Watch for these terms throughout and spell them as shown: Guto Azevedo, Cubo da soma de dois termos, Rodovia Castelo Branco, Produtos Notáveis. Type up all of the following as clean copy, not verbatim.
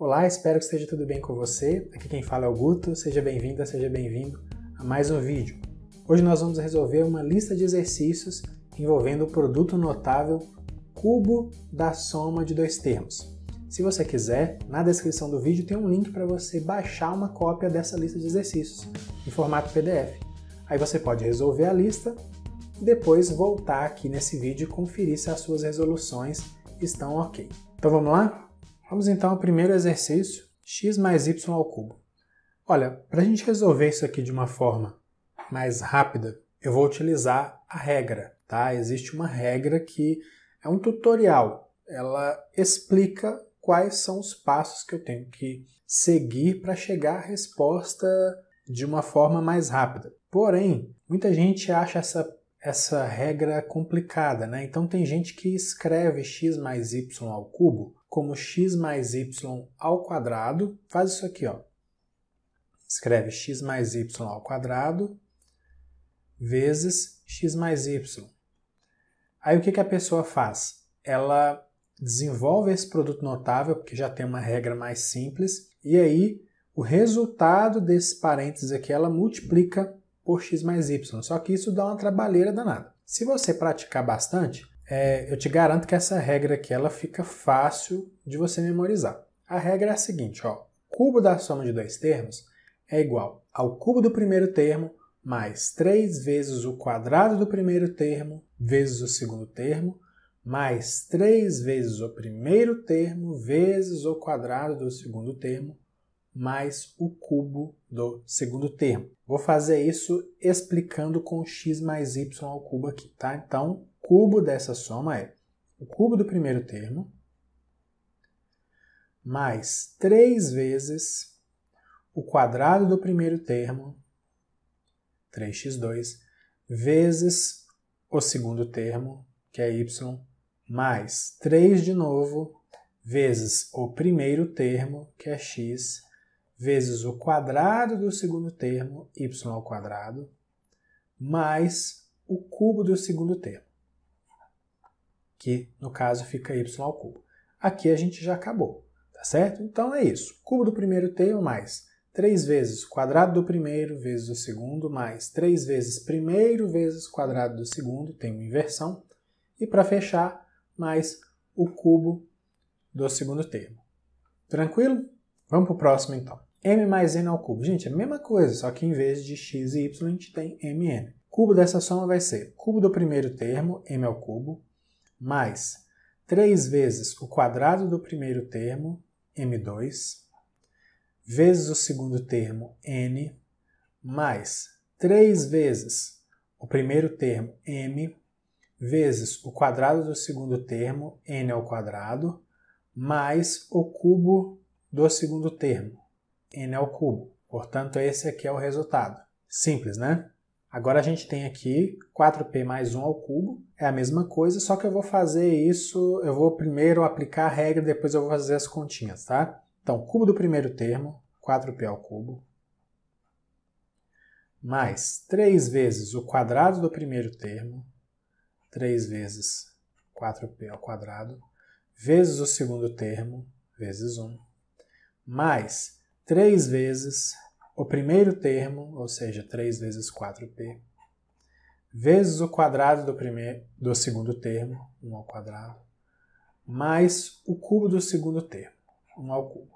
Olá, espero que esteja tudo bem com você. Aqui quem fala é o Guto, seja bem-vinda, seja bem-vindo a mais um vídeo. Hoje nós vamos resolver uma lista de exercícios envolvendo o produto notável cubo da soma de dois termos. Se você quiser, na descrição do vídeo tem um link para você baixar uma cópia dessa lista de exercícios em formato PDF. Aí você pode resolver a lista e depois voltar aqui nesse vídeo e conferir se as suas resoluções estão ok. Então vamos lá? Vamos então ao primeiro exercício, x mais y ao cubo. Olha, para a gente resolver isso aqui de uma forma mais rápida, eu vou utilizar a regra, tá? Existe uma regra que é um tutorial, ela explica quais são os passos que eu tenho que seguir para chegar à resposta de uma forma mais rápida. Porém, muita gente acha essa regra complicada, né? Então tem gente que escreve x mais y ao cubo como x mais y ao quadrado, faz isso aqui, ó. Escreve x mais y ao quadrado vezes x mais y. Aí o que a pessoa faz? Ela desenvolve esse produto notável, porque já tem uma regra mais simples, e aí o resultado desse parênteses aqui, ela multiplica por x mais y, só que isso dá uma trabalheira danada. Se você praticar bastante, eu te garanto que essa regra aqui ela fica fácil de você memorizar. A regra é a seguinte, ó, cubo da soma de dois termos é igual ao cubo do primeiro termo mais 3 vezes o quadrado do primeiro termo vezes o segundo termo mais 3 vezes o primeiro termo vezes o quadrado do segundo termo mais o cubo do segundo termo. Vou fazer isso explicando com x mais y ao cubo aqui, tá? Então, cubo dessa soma é o cubo do primeiro termo mais 3 vezes o quadrado do primeiro termo, 3x2, vezes o segundo termo, que é y, mais 3 de novo, vezes o primeiro termo, que é x, vezes o quadrado do segundo termo, y ao quadrado, mais o cubo do segundo termo, que no caso fica y ao cubo. Aqui a gente já acabou, tá certo? Então é isso, cubo do primeiro termo mais 3 vezes quadrado do primeiro vezes o segundo, mais 3 vezes primeiro vezes quadrado do segundo, tem uma inversão, e para fechar, mais o cubo do segundo termo. Tranquilo? Vamos para o próximo então. M mais n ao cubo. Gente, é a mesma coisa, só que em vez de x e y, a gente tem mn. Cubo dessa soma vai ser cubo do primeiro termo, m ao cubo, mais 3 vezes o quadrado do primeiro termo, m2, vezes o segundo termo, n, mais 3 vezes o primeiro termo, m, vezes o quadrado do segundo termo, n ao quadrado, mais o cubo do segundo termo, n ao cubo. Portanto, esse aqui é o resultado. Simples, né? Agora a gente tem aqui 4p mais 1 ao cubo, é a mesma coisa, só que eu vou fazer isso, eu vou primeiro aplicar a regra, depois eu vou fazer as continhas, tá? Então, cubo do primeiro termo, 4p ao cubo, mais 3 vezes o quadrado do primeiro termo, 3 vezes 4p ao quadrado, vezes o segundo termo, vezes 1, mais 3 vezes o primeiro termo, ou seja, 3 vezes 4p, vezes o quadrado do segundo termo, 1 ao quadrado, mais o cubo do segundo termo, 1 ao cubo.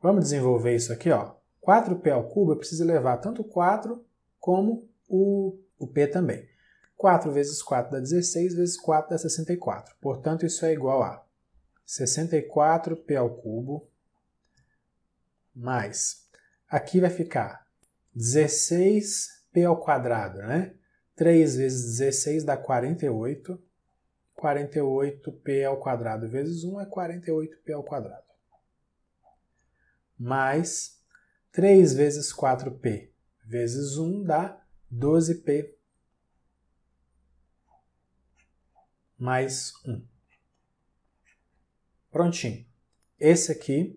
Vamos desenvolver isso aqui, ó. 4p ao cubo, eu preciso levar tanto o 4 como o p também. 4 vezes 4 dá 16, vezes 4 dá 64. Portanto, isso é igual a 64p ao cubo, mais... Aqui vai ficar 16p ao quadrado, né? 3 vezes 16 dá 48. 48p ao quadrado vezes 1 é 48p ao quadrado. Mais 3 vezes 4p vezes 1 dá 12p mais 1. Prontinho. Esse aqui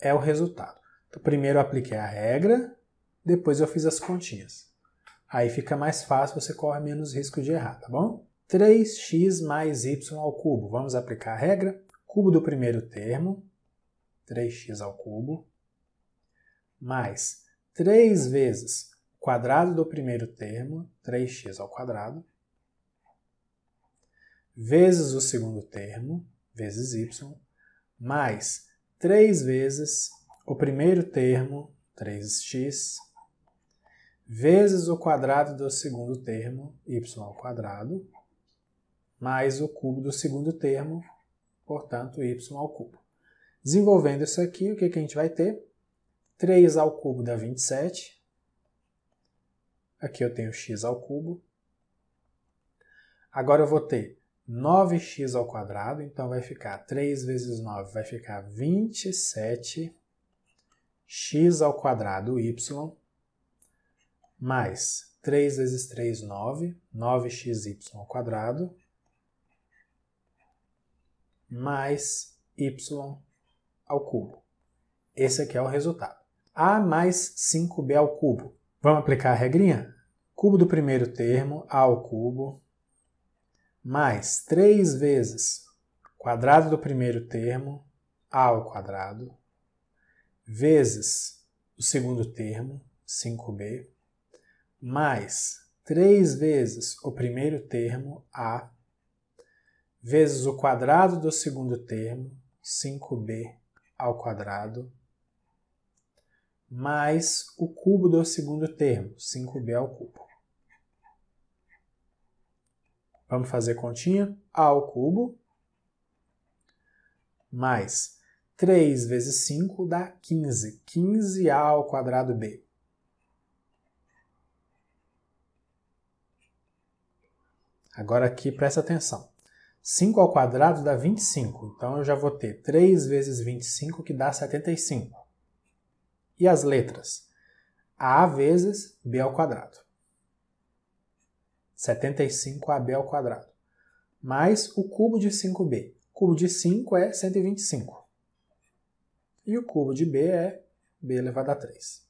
é o resultado. Então, primeiro eu apliquei a regra, depois eu fiz as continhas. Aí fica mais fácil, você corre menos risco de errar, tá bom? 3x mais y ao cubo. Vamos aplicar a regra. Cubo do primeiro termo, 3x ao cubo, mais 3 vezes o quadrado do primeiro termo, 3x ao quadrado, vezes o segundo termo, vezes y, mais 3 vezes o primeiro termo, 3x, vezes o quadrado do segundo termo, y ao quadrado, mais o cubo do segundo termo, portanto, y ao cubo. Desenvolvendo isso aqui, o que que a gente vai ter? 3 ao cubo dá 27. Aqui eu tenho x ao cubo. Agora eu vou ter 9x ao quadrado, então vai ficar 3 vezes 9, vai ficar 27x ao quadrado y, mais 3 vezes 3, 9, 9xy ao quadrado, mais y ao cubo. Esse aqui é o resultado. A mais 5b ao cubo. Vamos aplicar a regrinha? Cubo do primeiro termo, a ao cubo, mais 3 vezes quadrado do primeiro termo, a ao quadrado, vezes o segundo termo, 5b, mais 3 vezes o primeiro termo, a, vezes o quadrado do segundo termo, 5b ao quadrado, mais o cubo do segundo termo, 5b ao cubo. Vamos fazer continha? A ao cubo, mais 3 vezes 5 dá 15, 15a ao quadrado b. Agora aqui presta atenção, 5 ao quadrado dá 25, então eu já vou ter 3 vezes 25 que dá 75. E as letras? A vezes b ao quadrado, 75ab ao quadrado, mais o cubo de 5b, o cubo de 5 é 125, e o cubo de b é b elevado a 3.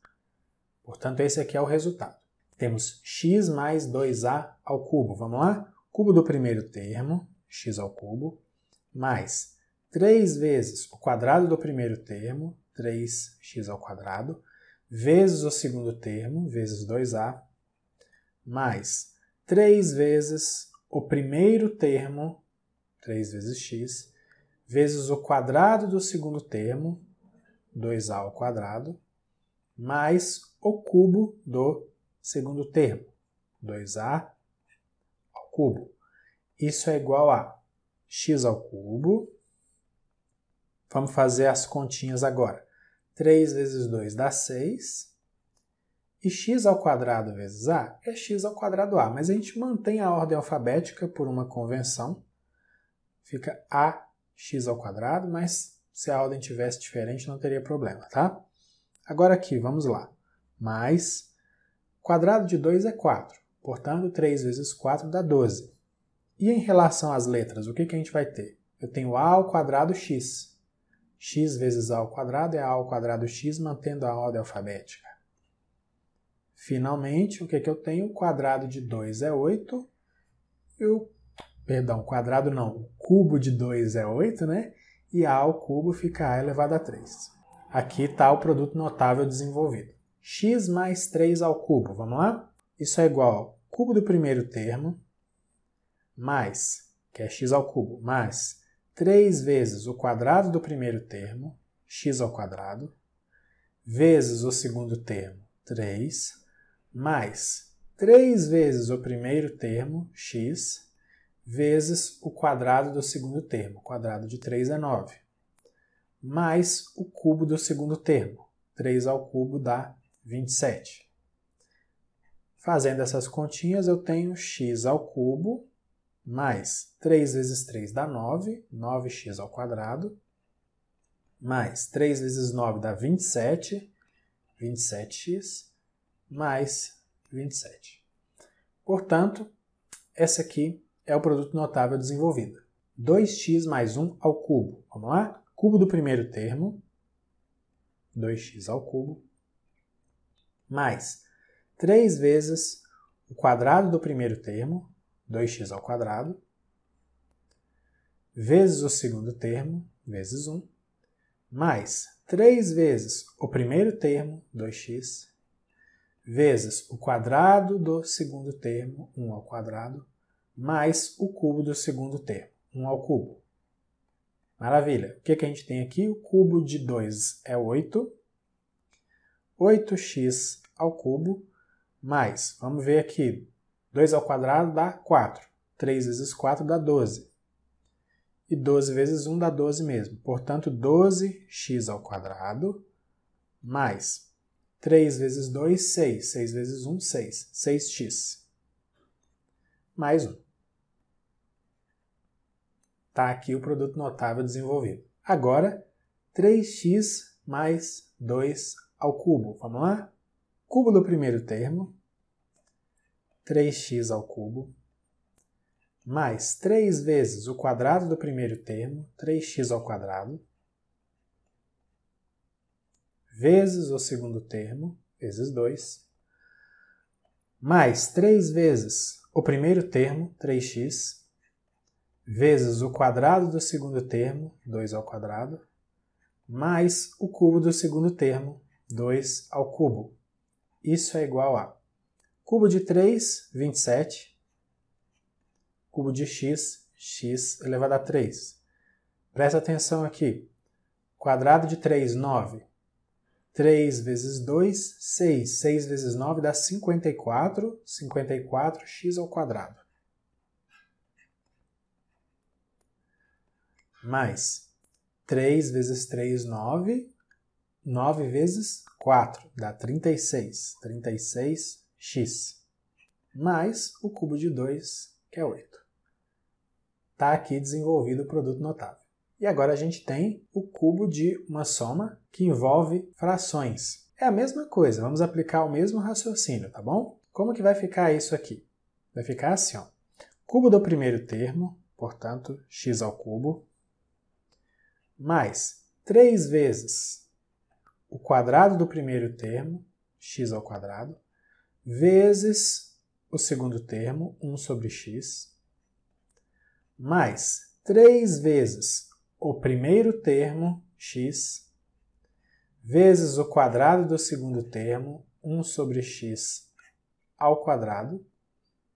Portanto, esse aqui é o resultado. Temos x mais 2a ao cubo, vamos lá? Cubo do primeiro termo, x ao cubo, mais 3 vezes o quadrado do primeiro termo, 3x ao quadrado, vezes o segundo termo, vezes 2a, mais 3 vezes o primeiro termo, 3 vezes x, vezes o quadrado do segundo termo, 2a ao quadrado, mais o cubo do segundo termo, 2a ao cubo. Isso é igual a x ao cubo. Vamos fazer as continhas agora. 3 vezes 2 dá 6. E x ao quadrado vezes a é x ao quadrado a. Mas a gente mantém a ordem alfabética por uma convenção. Fica ax ao quadrado, mas se a ordem tivesse diferente não teria problema, tá? Agora aqui, vamos lá. Mais quadrado de 2 é 4. Portanto, 3 vezes 4 dá 12. E em relação às letras, o que que a gente vai ter? Eu tenho a ao quadrado x. x vezes a ao quadrado é a ao quadrado x, mantendo a ordem alfabética. Finalmente, o que que eu tenho? O quadrado de 2 é 8. O cubo de 2 é 8, né? E a ao cubo fica a elevado a 3. Aqui está o produto notável desenvolvido. x mais 3 ao cubo, vamos lá? Isso é igual ao cubo do primeiro termo, mais, que é x ao cubo, mais 3 vezes o quadrado do primeiro termo, x ao quadrado, vezes o segundo termo, 3, mais 3 vezes o primeiro termo, x, vezes o quadrado do segundo termo, quadrado de 3 é 9, mais o cubo do segundo termo, 3 ao cubo dá 27. Fazendo essas continhas, eu tenho x ao cubo, mais 3 vezes 3 dá 9, 9x ao quadrado, mais 3 vezes 9 dá 27, 27x, mais 27. Portanto, essa aqui é o produto notável desenvolvido. 2x mais 1 ao cubo, vamos lá? Cubo do primeiro termo, 2x ao cubo, mais 3 vezes o quadrado do primeiro termo, 2x ao quadrado, vezes o segundo termo, vezes 1, mais 3 vezes o primeiro termo, 2x, vezes o quadrado do segundo termo, 1 ao quadrado, mais o cubo do segundo termo, 1 ao cubo. Maravilha! O que que a gente tem aqui? O cubo de 2 é 8. 8x ao cubo, mais, vamos ver aqui, 2 ao quadrado dá 4. 3 vezes 4 dá 12. E 12 vezes 1 dá 12 mesmo. Portanto, 12x ao quadrado, mais 3 vezes 2, 6. 6 vezes 1, 6. 6x. Mais 1. Está aqui o produto notável desenvolvido. Agora, 3x mais 2 ao cubo. Vamos lá? Cubo do primeiro termo, 3x ao cubo, mais 3 vezes o quadrado do primeiro termo, 3x ao quadrado, vezes o segundo termo, vezes 2, mais 3 vezes o primeiro termo, 3x, vezes o quadrado do segundo termo, 2 ao quadrado, mais o cubo do segundo termo, 2 ao cubo. Isso é igual a cubo de 3, 27, cubo de x, x elevado a 3. Presta atenção aqui. Quadrado de 3, 9. 3 vezes 2, 6. 6 vezes 9 dá 54. 54x ao quadrado. Mais 3 vezes 3, 9. 9 vezes 4 dá 36. 36x. Mais o cubo de 2, que é 8. Está aqui desenvolvido o produto notável. E agora a gente tem o cubo de uma soma que envolve frações. É a mesma coisa, vamos aplicar o mesmo raciocínio, tá bom? Como que vai ficar isso aqui? Vai ficar assim, ó. Cubo do primeiro termo, portanto, x ao cubo, mais 3 vezes o quadrado do primeiro termo, x ao quadrado, vezes o segundo termo, 1 sobre x, mais 3 vezes o primeiro termo, x, vezes o quadrado do segundo termo, 1 sobre x ao quadrado,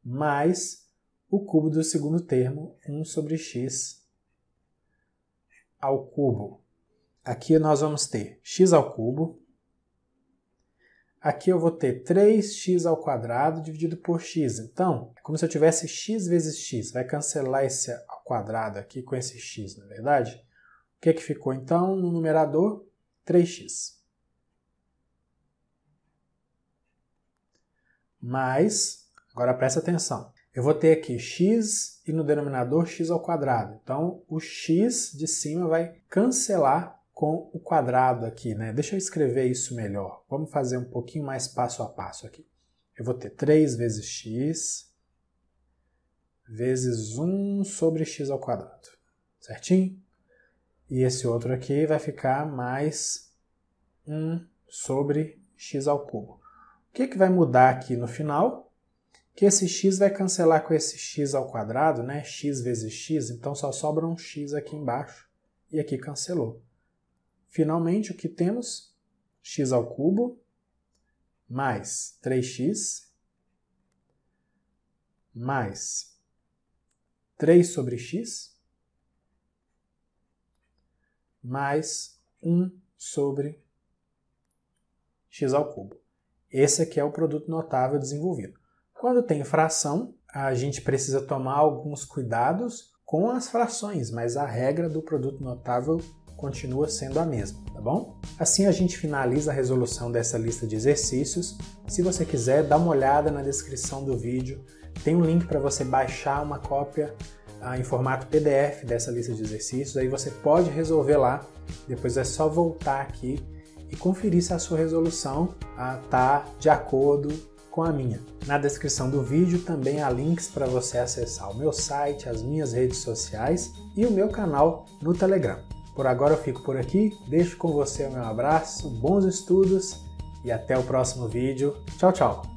mais o cubo do segundo termo, 1 sobre x ao cubo. Aqui nós vamos ter x ao cubo. Aqui eu vou ter 3x ao quadrado dividido por x. Então, é como se eu tivesse x vezes x. Vai cancelar esse ao quadrado aqui com esse x, na verdade? O que que ficou, então, no numerador? 3x. Mais, agora presta atenção, eu vou ter aqui x e no denominador x ao quadrado. Então, o x de cima vai cancelar com o quadrado aqui, né? Deixa eu escrever isso melhor. Vamos fazer um pouquinho mais passo a passo aqui. Eu vou ter 3 vezes x, vezes 1 sobre x ao quadrado, certinho? E esse outro aqui vai ficar mais 1 sobre x ao cubo. O que que vai mudar aqui no final? Que esse x vai cancelar com esse x ao quadrado, né? X vezes x, então só sobra um x aqui embaixo, e aqui cancelou. Finalmente, o que temos? X ao cubo, mais 3x, mais 3 sobre x, mais 1 sobre x ao cubo. Esse aqui é o produto notável desenvolvido. Quando tem fração, a gente precisa tomar alguns cuidados com as frações, mas a regra do produto notável continua sendo a mesma, tá bom? Assim a gente finaliza a resolução dessa lista de exercícios. Se você quiser, dá uma olhada na descrição do vídeo. Tem um link para você baixar uma cópia em formato PDF dessa lista de exercícios. Aí você pode resolver lá. Depois é só voltar aqui e conferir se a sua resolução está de acordo com a minha. Na descrição do vídeo também há links para você acessar o meu site, as minhas redes sociais e o meu canal no Telegram. Por agora eu fico por aqui, deixo com você o meu abraço, bons estudos e até o próximo vídeo. Tchau, tchau!